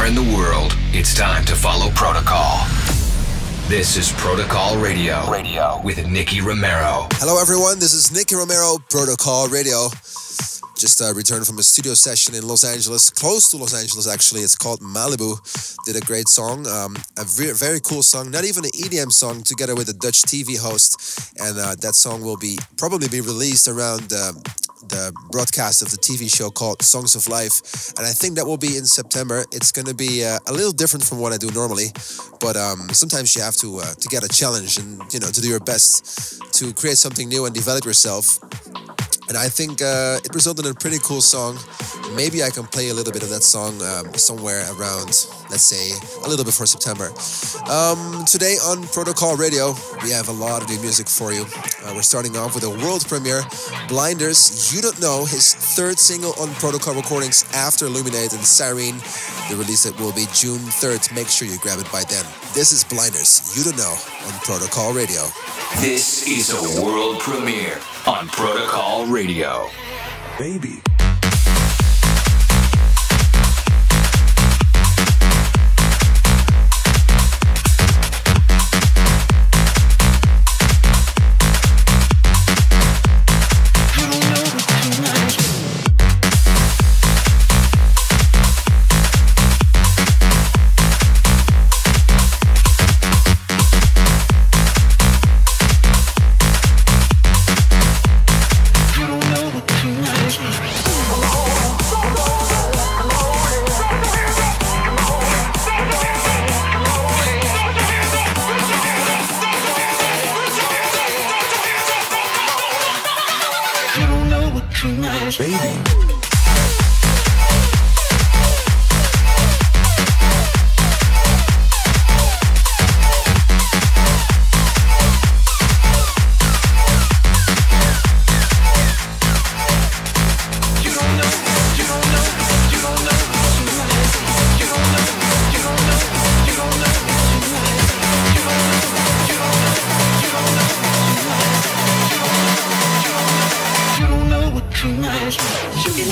are in the world, it's time to follow Protocol. This is Protocol Radio with Nicky Romero. Hello everyone, this is Nicky Romero, Protocol Radio. Just returned from a studio session in Los Angeles, close to Los Angeles actually. It's called Malibu. Did a great song, a very cool song, not even an EDM song, together with a Dutch TV host. And that song will be probably be released around the broadcast of the TV show called Songs of Life. And I think that will be in September. It's going to be a little different from what I do normally. But sometimes you have to get a challenge and, you know, to do your best to create something new and develop yourself. And I think it resulted in a pretty cool song. Maybe I can play a little bit of that song somewhere around, let's say, a little before September. Today on Protocol Radio, we have a lot of new music for you. We're starting off with a world premiere, Blinders, You Don't Know, his third single on Protocol Recordings after Illuminate and Cyrene. The release date will be June 3rd. Make sure you grab it by then. This is Blinders, You Don't Know on Protocol Radio. This is a world premiere on Protocol Radio. Baby. You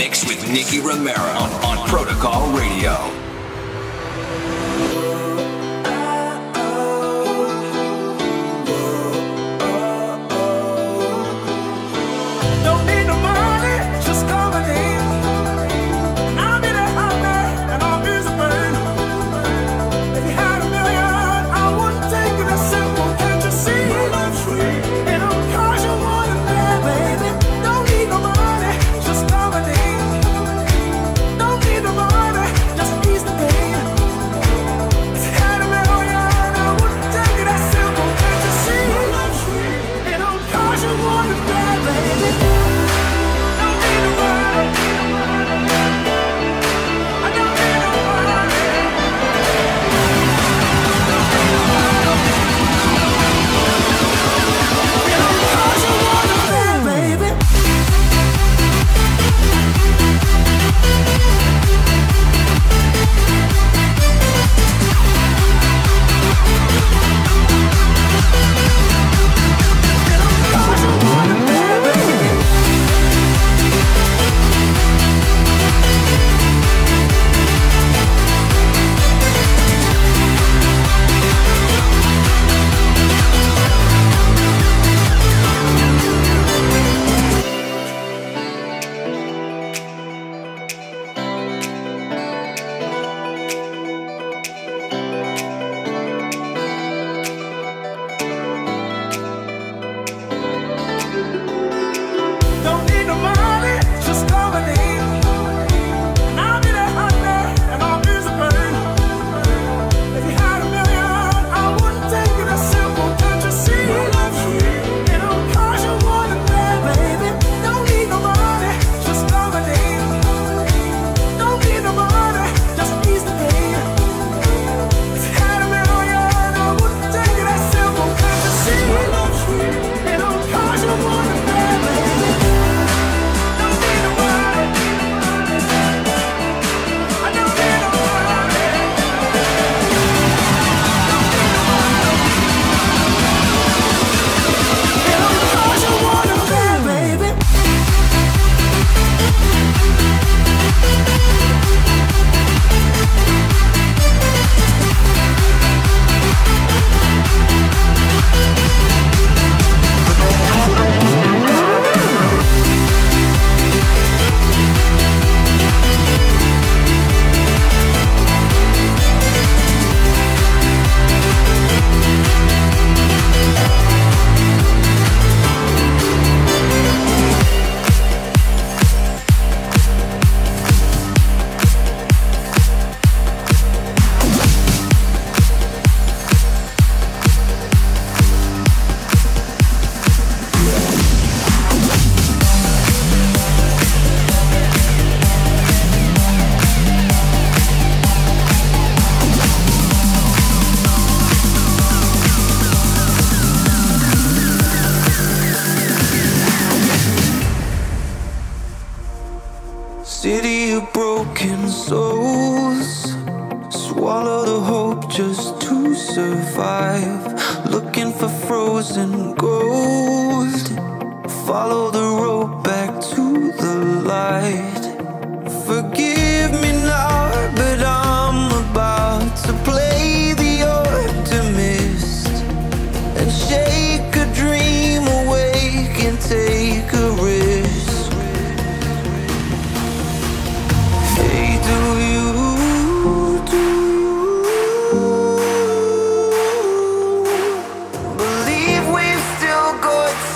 mix with Nicky Romero on Protocol Radio.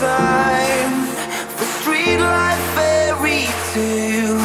Time for street life fairy tale.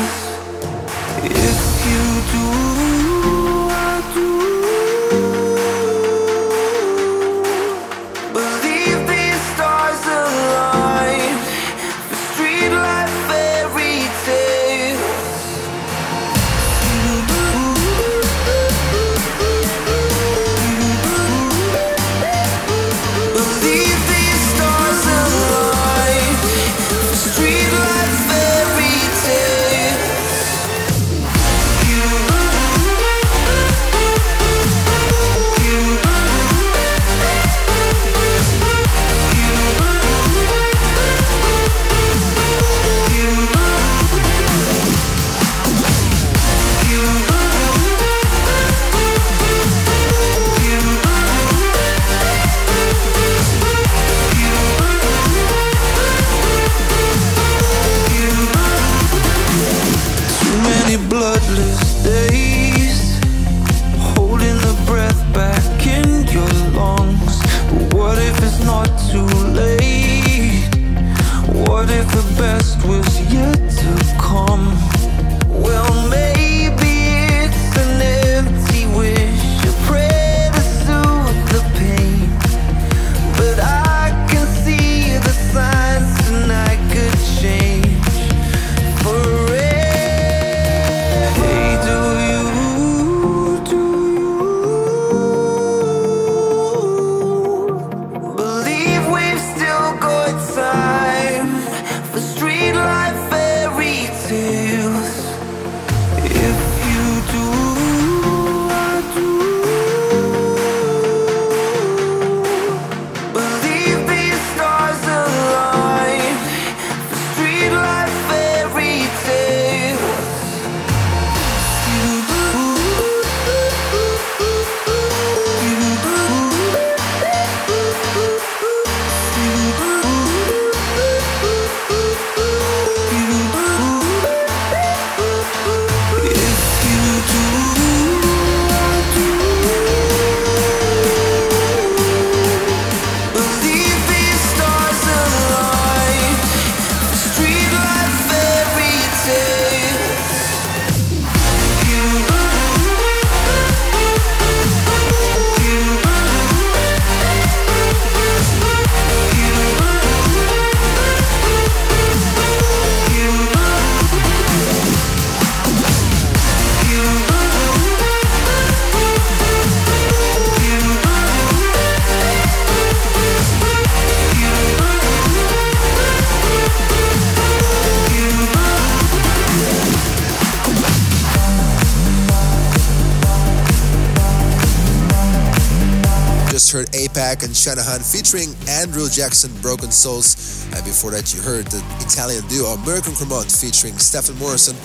Heard APEK and Shanahan featuring Andrew Jackson Broken Souls, and before that you heard the Italian duo American Cremant featuring Steffen Morrison,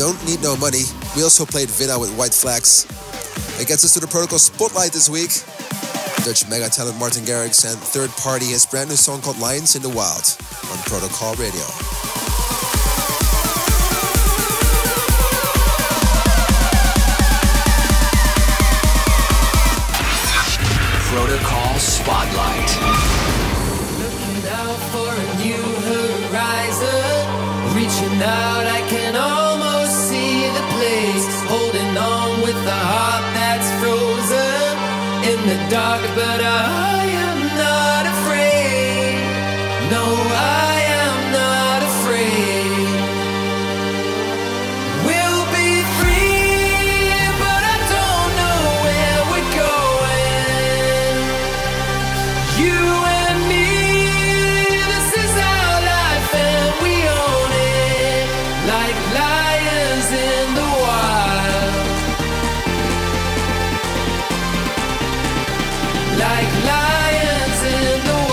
Don't Need No Money. We also played Vita with White Flags. It gets us to the Protocol Spotlight this week. Dutch mega talent Martin Garrix and Third Party, his brand new song called Lions in the Wild on Protocol Radio. Protocol Spotlight. Looking out for a new horizon. Reaching out, I can almost see the place. Holding on with a heart that's frozen in the dark, but I am not afraid. No, I am not afraid. We'll be free, but I don't know where we're going. You and me, this is our life and we own it, like lions in the wild. Like lions in the wild.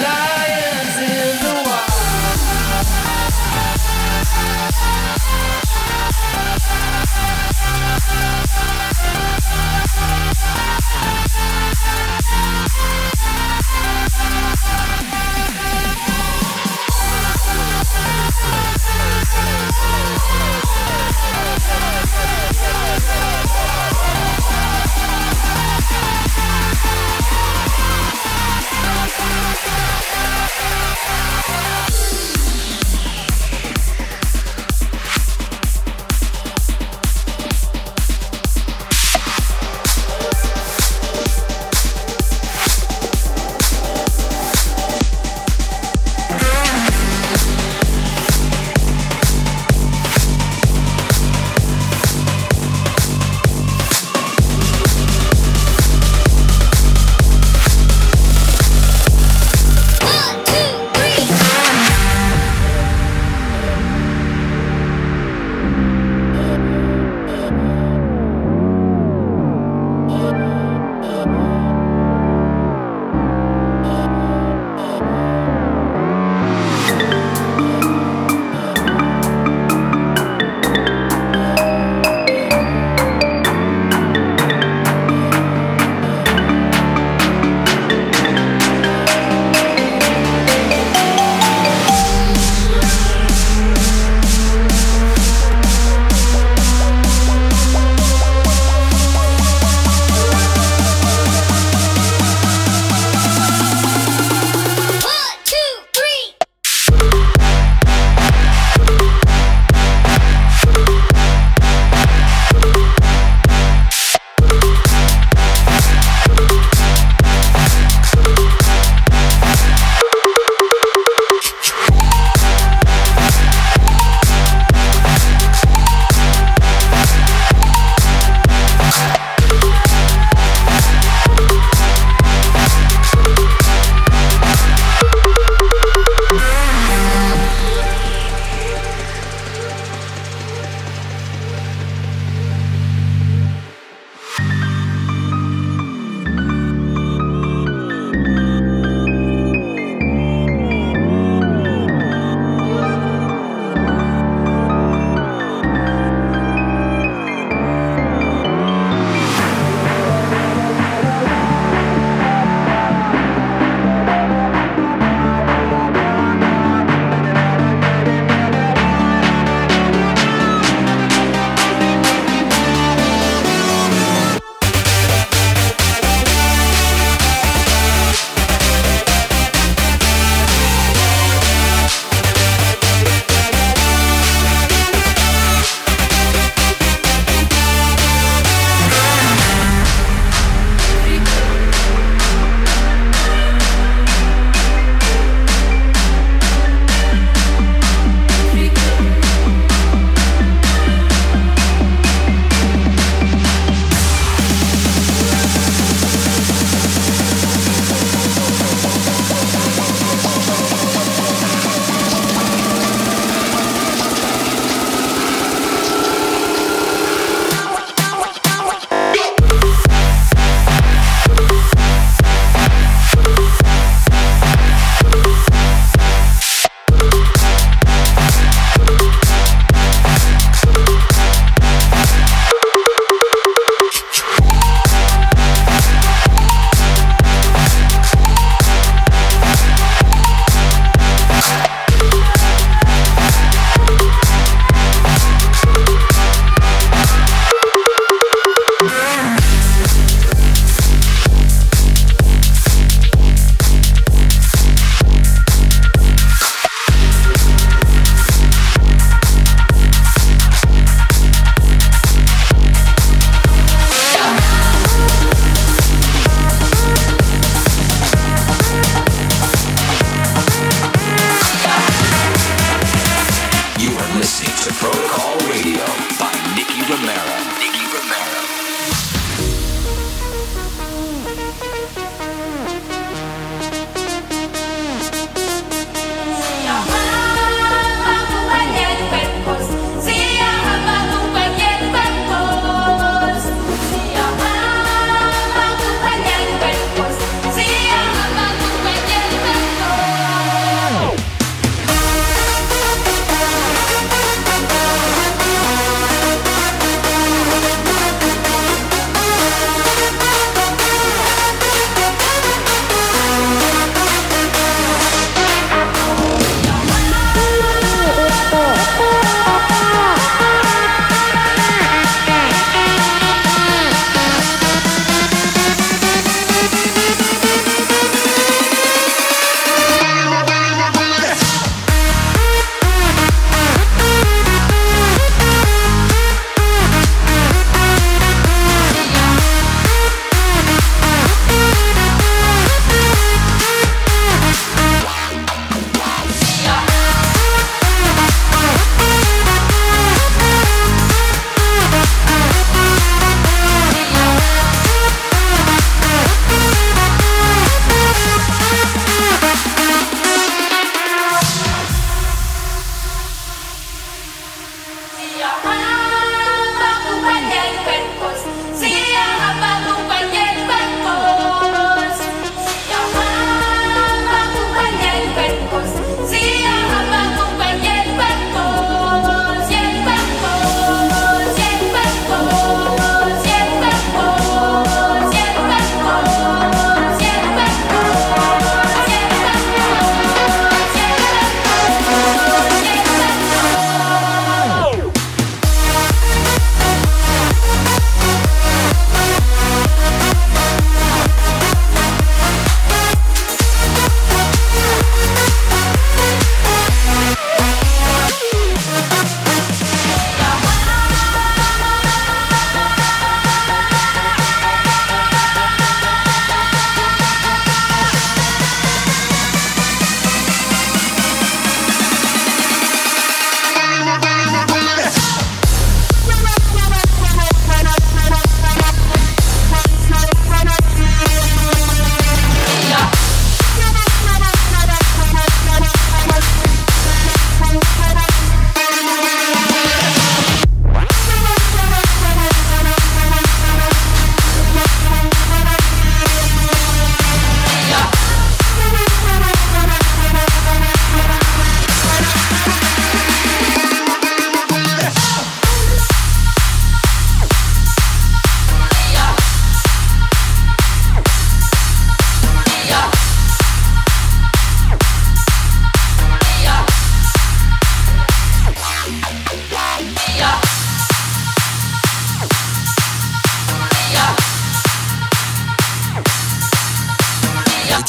Lions in the Wild.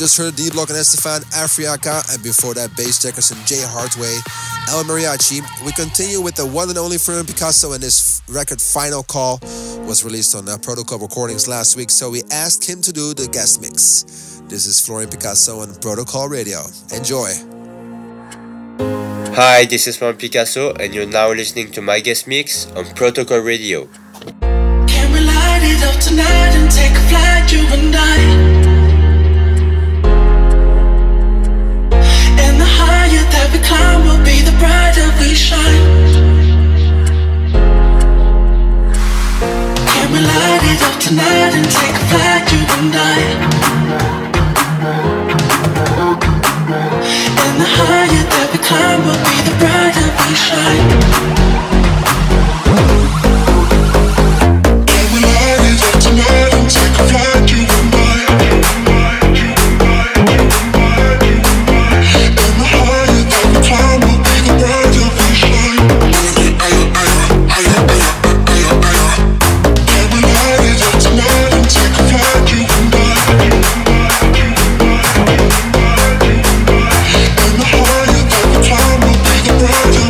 just heard D Block and Estefan, Afriaca, and before that Bass Jackerson, Jay Hardway, El Mariachi. We continue with the one and only Florian Picasso, and his record Final Call was released on Protocol Recordings last week, so we asked him to do the guest mix. This is Florian Picasso on Protocol Radio. Enjoy. Hi, this is Florian Picasso, and you're now listening to my guest mix on Protocol Radio. Can we light it up tonight and take a flight, you and I? And the higher that we climb will be the brighter we shine. Can we light it up tonight and take a flight, you and I? And the higher that we climb will be the brighter we shine. Can we light it up tonight and take a flight, you and I? And the higher that we climb will be the brighter we shine.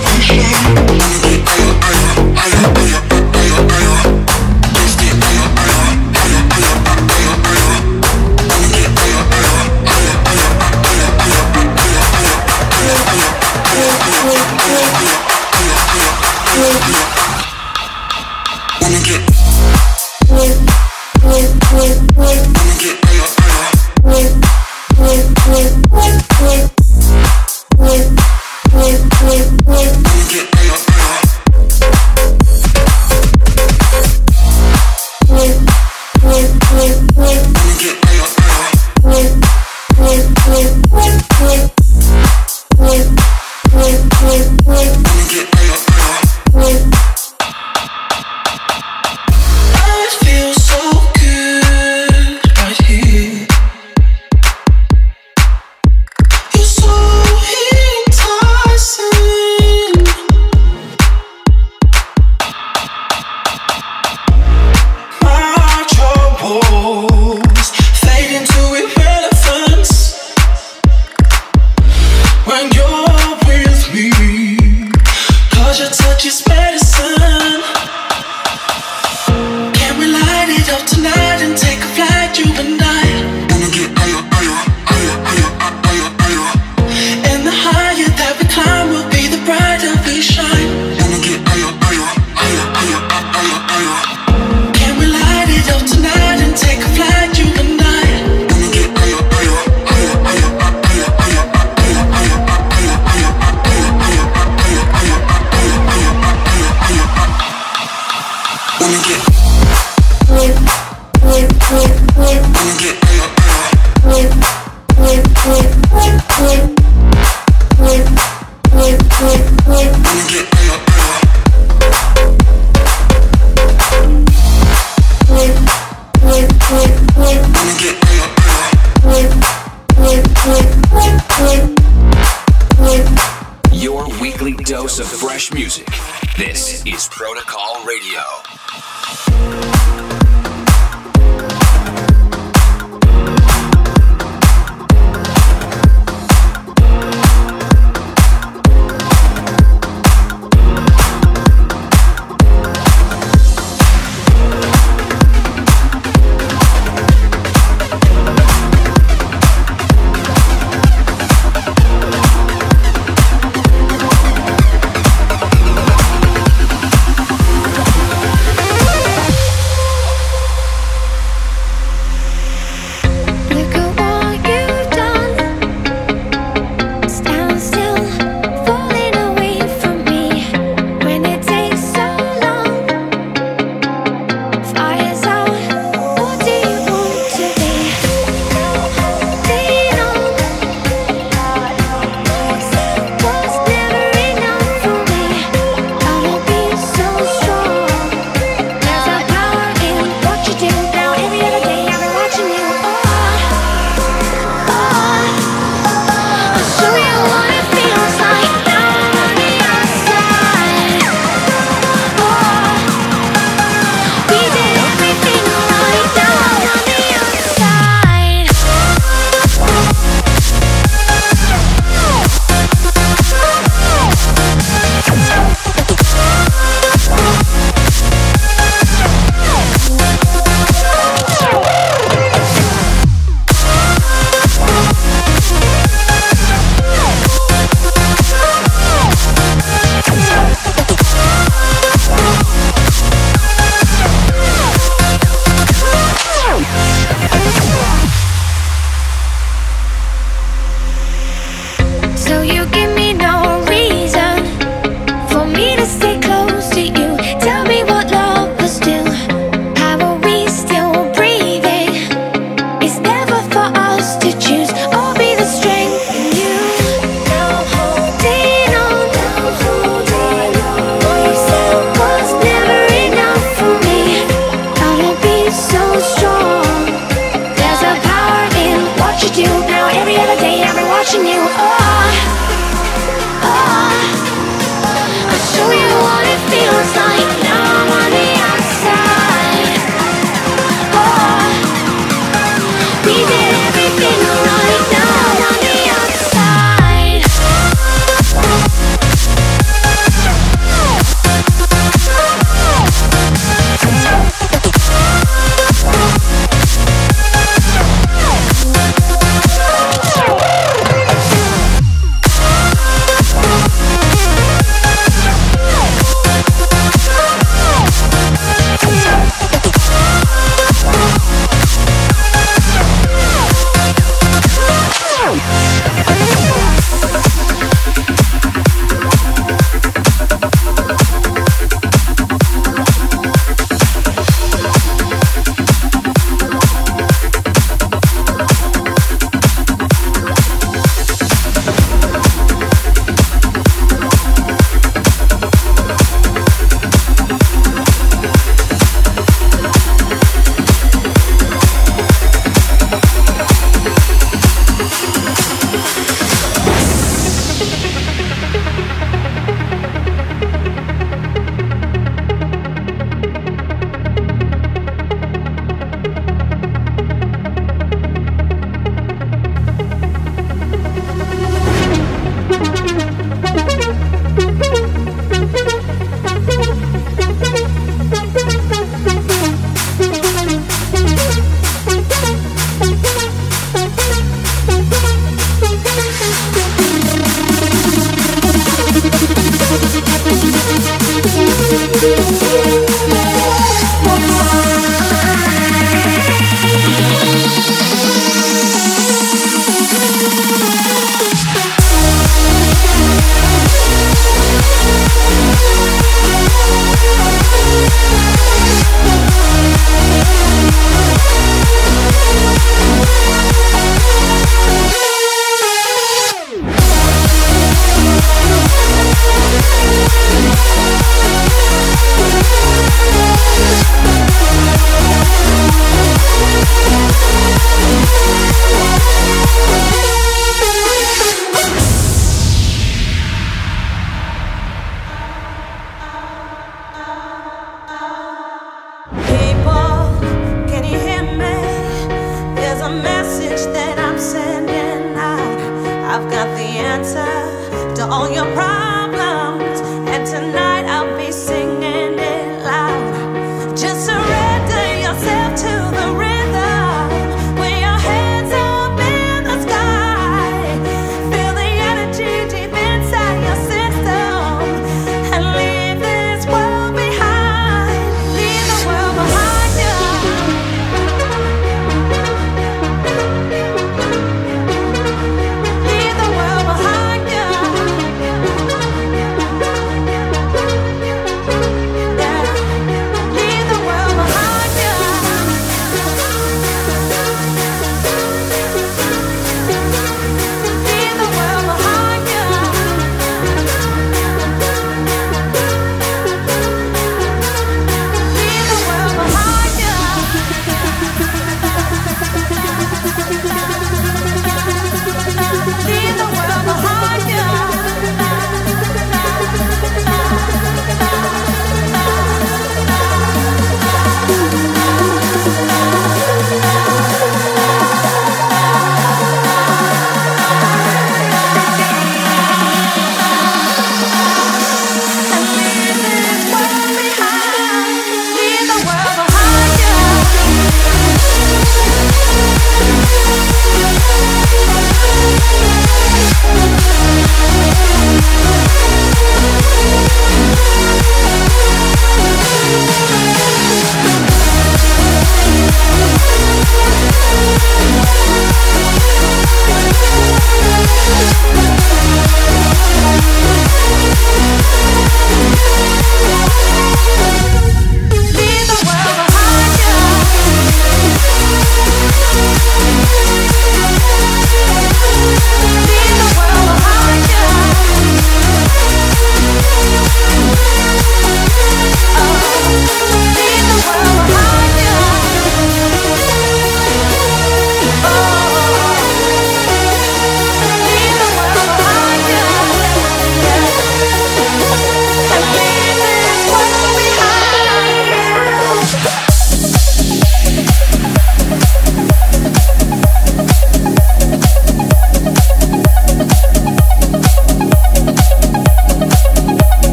Can we light it up tonight and take a flight, you and I?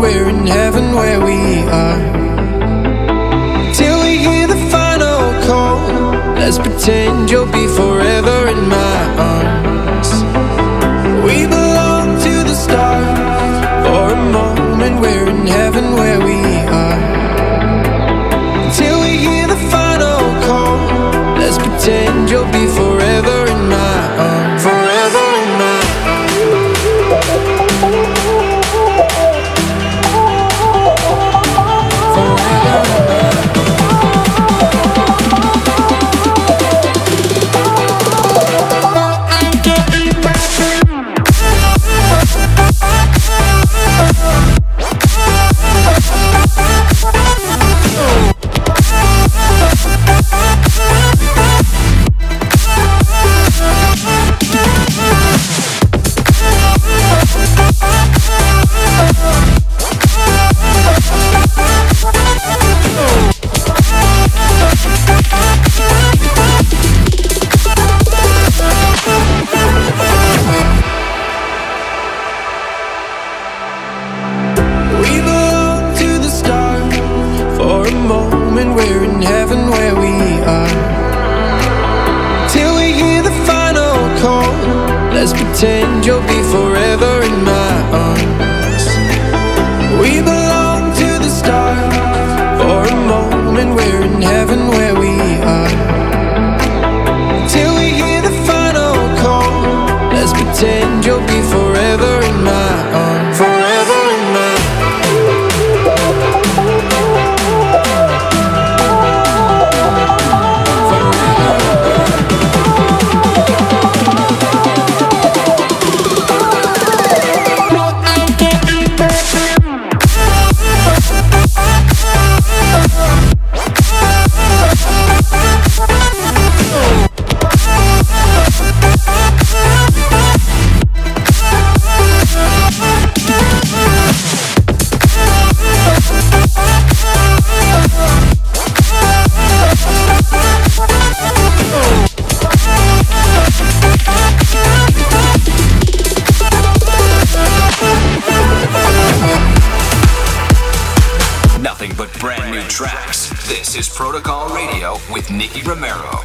we're in heaven where we are. Till we hear the final call, let's pretend you'll be forever in my arms. We belong to the stars. For a moment we're in heaven where we are. Till we hear the final call, let's pretend you'll be forever in my arms. Forever in my arms. Nicky Romero.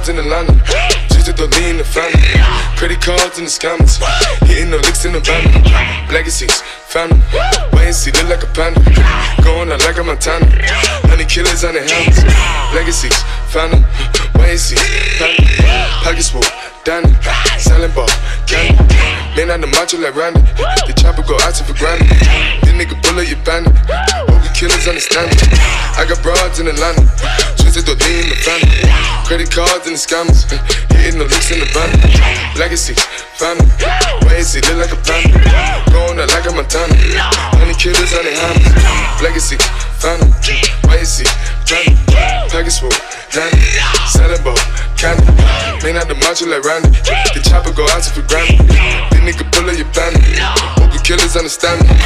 vibes in the London. Just to the lean in the family. Credit cards in the scammers. Hitting the licks in the van. Legacies, family. Wait and see, look like a panda. Going out like a Montana. Honey killers on the helmets. Legacies, family. Wait and see, family. Pockets full, Danny. Selling ball, candy. Man on the macho like Randy. The chopper go out to for granted. This nigga bullet, you bandit. Killers understand it. I got broads in Atlanta. Twisted the lean in the family. Credit cards in the scammers. Hitting the looks in the van. Legacy, family. Wait, see, look like a panda. Going out like a Montana. Honey killers on their hammers. Legacy, family. Wait, see, family. Packers full, Danny. Selling ball, candy. Man out the macho like Randy. The chopper go out to for granted. This nigga pull up your bandit. Hope the killers understand me.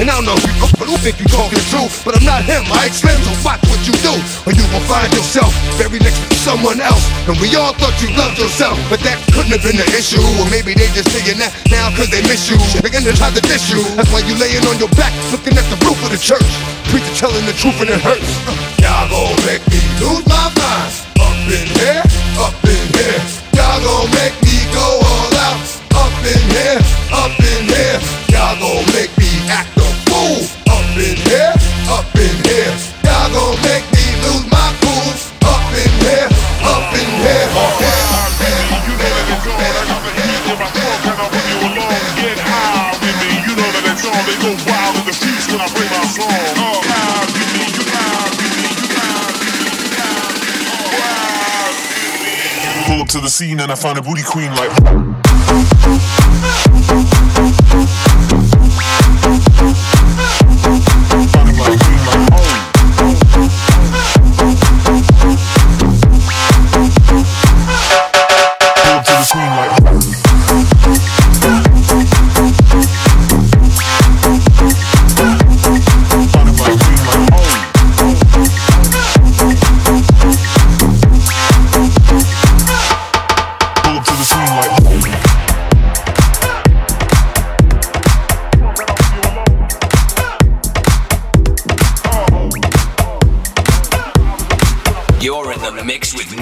And I don't know if you but who think you talking to, but I'm not him, I explain, so watch what you do, or you will find yourself very next to someone else. And we all thought you loved yourself, but that couldn't have been the issue. Or maybe they just saying that now cause they miss you. They're gonna try to diss you. That's why you laying on your back, looking at the roof of the church. Preacher telling the truth and it hurts. Y'all gon' make me lose my mind. Up in here, up in here. Y'all gon' make me go all out. Up in here, up in here. Y'all gon' make me act the fool. Up in here, up in here. Y'all gon' make me lose my cool. Up in here, up in here. Up in here, you know that it's all that I'm in here. If I talk, can I bring you along? Get high with me, you know that it's all. They go wild in the streets when I play my song. High with me, you high with me, you high with me, you high with me, you high with me. Pull up to the scene and I find a booty queen like.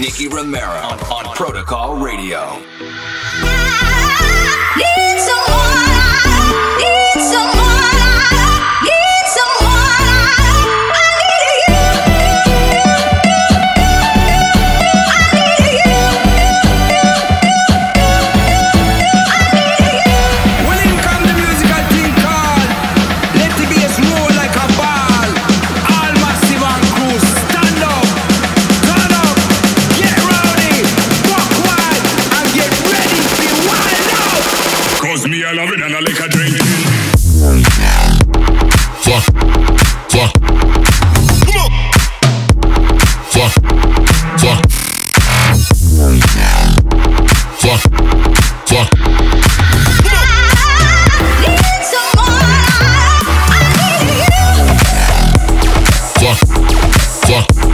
Nicky Romero on Protocol Radio. and a liquor drinking. Fuck, fuck, come on. Fuck, fuck, fuck, fuck, come on. I need someone, I need you. Fuck, fuck, come on.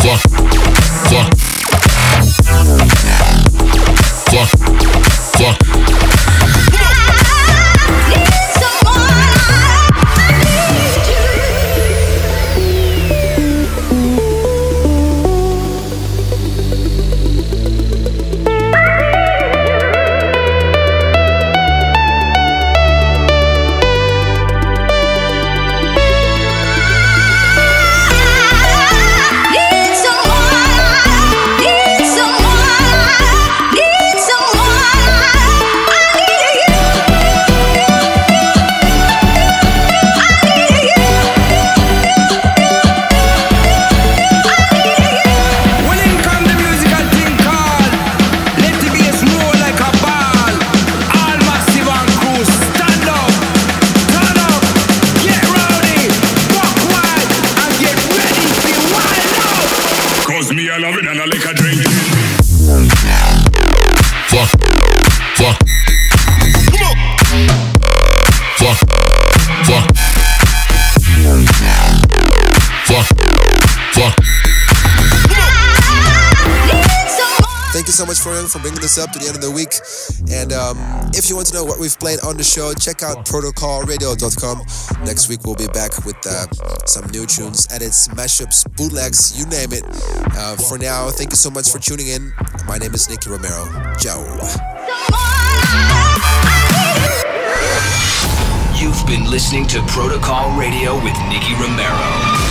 Fuck, fuck. Fuck, fuck, I need someone, I need you. I need someone, I need someone. So much for bringing this up to the end of the week, and if you want to know what we've played on the show, check out protocolradio.com. Next week we'll be back with some new tunes, edits, mashups, bootlegs, you name it. For now, thank you so much for tuning in. My name is Nicky Romero. Ciao. You've been listening to Protocol Radio with Nicky Romero.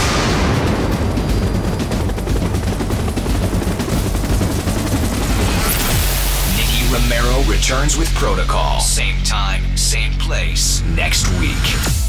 Romero returns with Protocol. Same time, same place, next week.